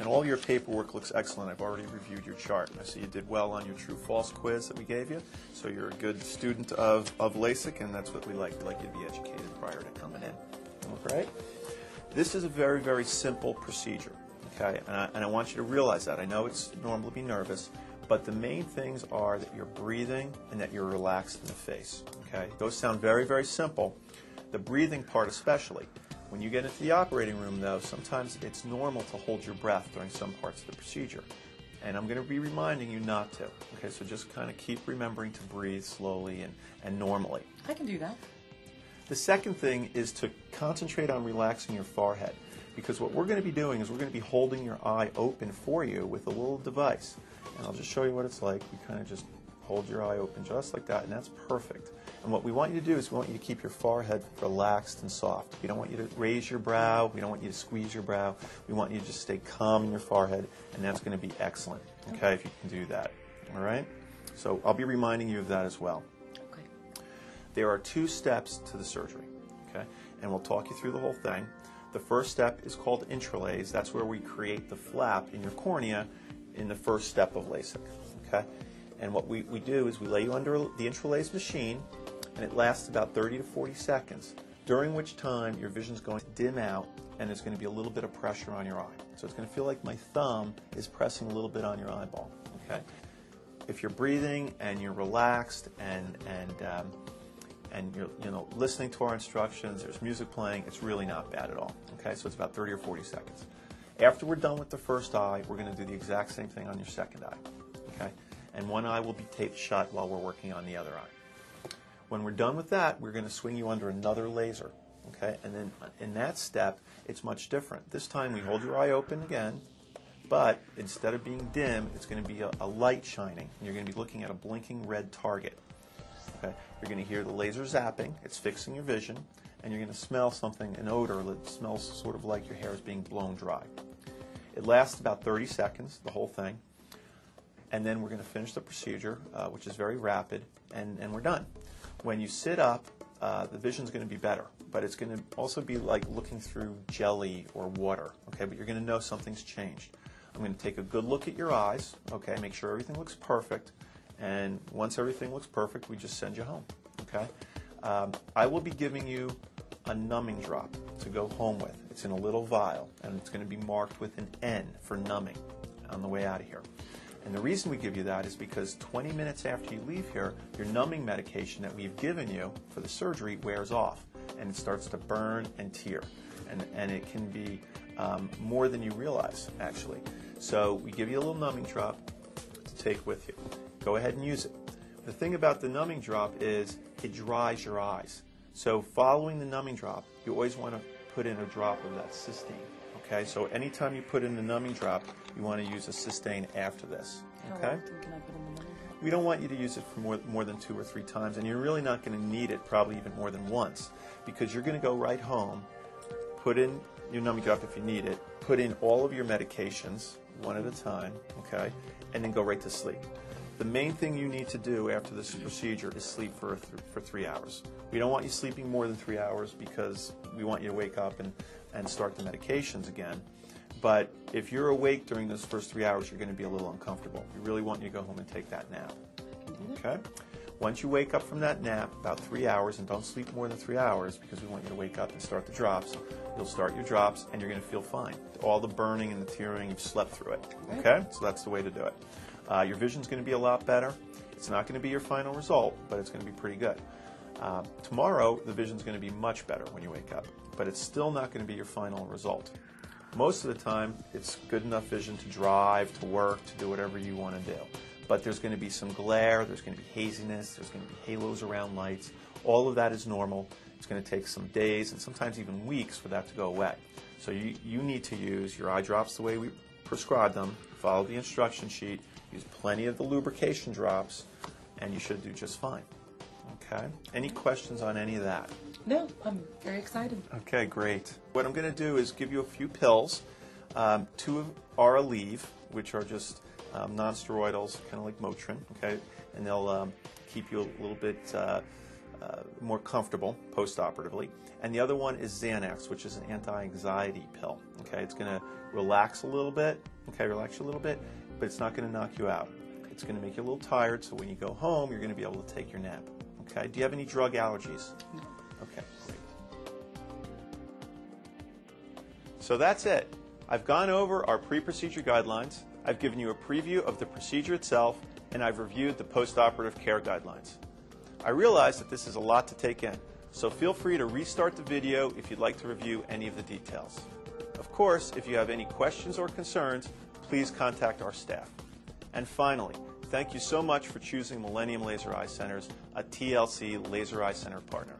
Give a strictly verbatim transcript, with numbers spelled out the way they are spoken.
and all your paperwork looks excellent. I've already reviewed your chart. I see you did well on your true-false quiz that we gave you, so you're a good student of, of LASIK, and that's what we like. We like you to be educated prior to coming in. All right? This is a very, very simple procedure, okay? And I, and I want you to realize that. I know it's normal to be nervous, but the main things are that you're breathing and that you're relaxed in the face, okay? Those sound very, very simple, the breathing part especially. When you get into the operating room, though, sometimes it's normal to hold your breath during some parts of the procedure. And I'm going to be reminding you not to. Okay, so just kind of keep remembering to breathe slowly and, and normally. I can do that. The second thing is to concentrate on relaxing your forehead, because what we're going to be doing is we're going to be holding your eye open for you with a little device. And I'll just show you what it's like. You kind of just hold your eye open just like that, and that's perfect. And what we want you to do is we want you to keep your forehead relaxed and soft. We don't want you to raise your brow. We don't want you to squeeze your brow. We want you to just stay calm in your forehead, and that's going to be excellent, okay, okay, if you can do that. All right? So I'll be reminding you of that as well. Okay. There are two steps to the surgery, okay? And we'll talk you through the whole thing. The first step is called intralase. That's where we create the flap in your cornea in the first step of LASIK, okay? And what we, we do is we lay you under the intralase machine, and it lasts about thirty to forty seconds, during which time your vision's going to dim out and there's going to be a little bit of pressure on your eye. So it's going to feel like my thumb is pressing a little bit on your eyeball, okay? If you're breathing and you're relaxed and, and, um, and you're you know, listening to our instructions, there's music playing, it's really not bad at all, okay? So it's about thirty or forty seconds. After we're done with the first eye, we're going to do the exact same thing on your second eye, okay? And one eye will be taped shut while we're working on the other eye. When we're done with that, we're going to swing you under another laser, okay? And then in that step, it's much different. This time we hold your eye open again, but instead of being dim, it's going to be a, a light shining. And you're going to be looking at a blinking red target, okay? You're going to hear the laser zapping. It's fixing your vision. And you're going to smell something, an odor that smells sort of like your hair is being blown dry. It lasts about thirty seconds, the whole thing. And then we're going to finish the procedure, uh, which is very rapid, and, and we're done. When you sit up, uh, the vision's going to be better, but it's going to also be like looking through jelly or water, okay? But you're going to know something's changed. I'm going to take a good look at your eyes, okay? Make sure everything looks perfect, and once everything looks perfect, we just send you home, okay? Um, I will be giving you a numbing drop to go home with. It's in a little vial, and it's going to be marked with an N for numbing on the way out of here. And the reason we give you that is because twenty minutes after you leave here, your numbing medication that we've given you for the surgery wears off, and it starts to burn and tear. And, and it can be um, more than you realize, actually. So we give you a little numbing drop to take with you. Go ahead and use it. The thing about the numbing drop is it dries your eyes. So following the numbing drop, you always want to put in a drop of that cysteine. Okay, so anytime you put in the numbing drop, you want to use a cysteine after this. Okay? We don't want you to use it for more, more than two or three times, and you're really not going to need it probably even more than once, because you're going to go right home, put in your numbing drop if you need it, put in all of your medications one at a time, okay, and then go right to sleep. The main thing you need to do after this procedure is sleep for th for three hours. We don't want you sleeping more than three hours because we want you to wake up and and start the medications again. But if you're awake during those first three hours, you're going to be a little uncomfortable. We really want you to go home and take that nap. Okay? Once you wake up from that nap, about three hours, and don't sleep more than three hours because we want you to wake up and start the drops, you'll start your drops and you're going to feel fine. All the burning and the tearing, you've slept through it. Okay? So that's the way to do it. Uh, your vision's going to be a lot better. It's not going to be your final result, but it's going to be pretty good. Uh, tomorrow, the vision's going to be much better when you wake up, but it's still not going to be your final result. Most of the time, it's good enough vision to drive, to work, to do whatever you want to do. But there's going to be some glare, there's going to be haziness, there's going to be halos around lights. All of that is normal. It's going to take some days and sometimes even weeks for that to go away. So you, you need to use your eye drops the way we prescribe them, follow the instruction sheet, use plenty of the lubrication drops, and you should do just fine. Okay. Any questions on any of that? No, I'm very excited. Okay, great. What I'm going to do is give you a few pills. Um, two are Aleve, which are just um, non-steroidals, kind of like Motrin, okay? And they'll um, keep you a little bit uh, uh, more comfortable post-operatively. And the other one is Xanax, which is an anti-anxiety pill, okay? It's going to relax a little bit, okay, relax you a little bit, but it's not going to knock you out. It's going to make you a little tired, so when you go home, you're going to be able to take your nap, okay? Do you have any drug allergies? No. Okay, great. So that's it. I've gone over our pre-procedure guidelines, I've given you a preview of the procedure itself, and I've reviewed the post-operative care guidelines. I realize that this is a lot to take in, so feel free to restart the video if you'd like to review any of the details. Of course, if you have any questions or concerns, please contact our staff. And finally, thank you so much for choosing Millennium Laser Eye Centers, a T L C Laser Eye Center partner.